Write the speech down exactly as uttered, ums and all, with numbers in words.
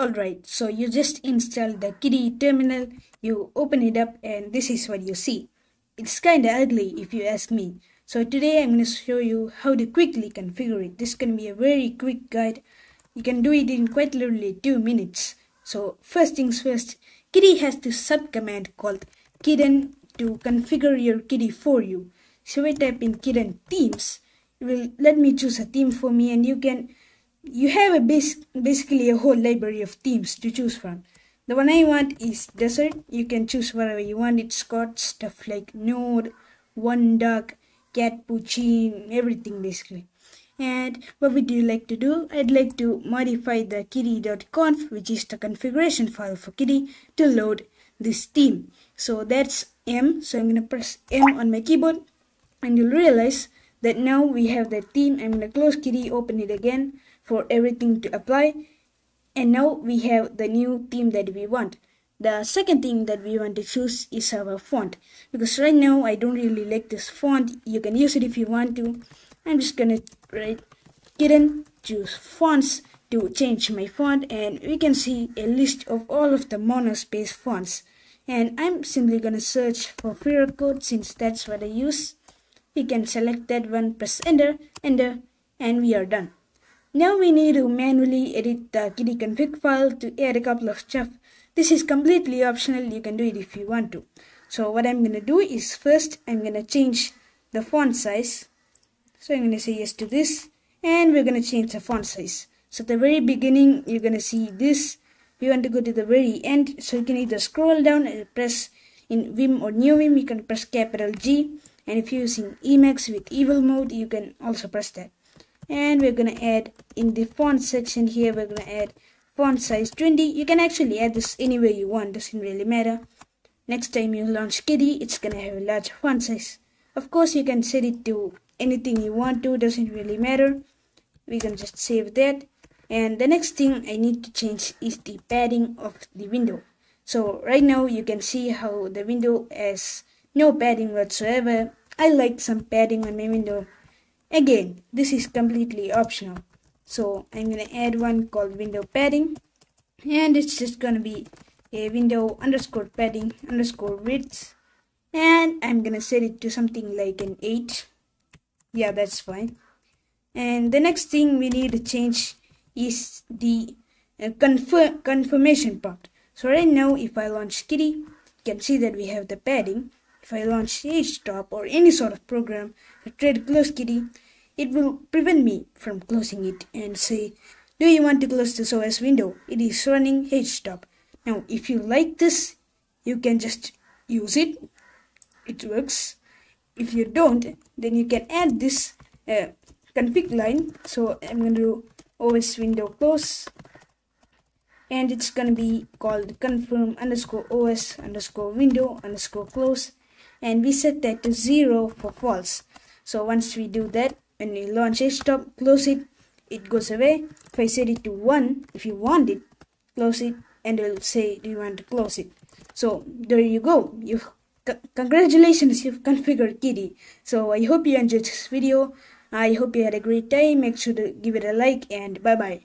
Alright, so you just install the Kitty terminal, you open it up, and this is what you see. It's kinda ugly if you ask me. So today I'm gonna show you how to quickly configure it. This can be a very quick guide. You can do it in quite literally two minutes. So first things first, Kitty has this subcommand called kitten to configure your kitty for you. So I type in kitten themes. It will let me choose a theme for me, and you can You have a base, basically a whole library of themes to choose from. The one I want is desert. You can choose whatever you want. It's got stuff like Nord, one duck, catppuccin, everything basically. And what would you like to do? I'd like to modify the kitty dot conf, which is the configuration file for Kitty, to load this theme. So that's M. So I'm going to press M on my keyboard, and you'll realize that now we have the theme. I'm going to close Kitty, open it again for everything to apply, and now we have the new theme that we want. The second thing that we want to choose is our font, because right now I don't really like this font. You can use it if you want to. I'm just gonna write kitten, choose fonts to change my font, and we can see a list of all of the monospace fonts, and I'm simply gonna search for fear code since that's what I use. We can select that one, press enter, enter, and we are done. Now we need to manually edit the Kitty config file to add a couple of stuff. This is completely optional, you can do it if you want to. So what I'm going to do is first I'm going to change the font size. So I'm going to say yes to this, and we're going to change the font size. So at the very beginning you're going to see this. You want to go to the very end, so you can either scroll down and press in Vim or NeoVim, you can press capital G. And if you're using Emacs with evil mode, you can also press that. And we're going to add in the font section here, we're going to add font size twenty. You can actually add this anywhere you want, doesn't really matter. Next time you launch Kitty, it's going to have a large font size. Of course, you can set it to anything you want to, doesn't really matter. We can just save that. And the next thing I need to change is the padding of the window. So right now you can see how the window has no padding whatsoever. I like some padding on my window. Again, this is completely optional. So I'm going to add one called window padding, and it's just going to be a window underscore padding underscore width, and I'm going to set it to something like an eight. Yeah, that's fine. And the next thing we need to change is the uh, confirm confirmation part. So right now if I launch Kitty, you can see that we have the padding. If I launch htop or any sort of program, I try to close Kitty, it will prevent me from closing it and say, do you want to close this O S window? It is running htop. Now, if you like this, you can just use it. It works. If you don't, then you can add this uh, config line. So I'm going to do O S window close, and it's going to be called confirm underscore O S underscore window underscore close. And we set that to zero for false. So once we do that, when you launch htop, close it, it goes away. If I set it to one, if you want it, close it, and it will say, do you want to close it? So there you go. You've, congratulations, you've configured Kitty. So I hope you enjoyed this video. I hope you had a great time. Make sure to give it a like, and bye-bye.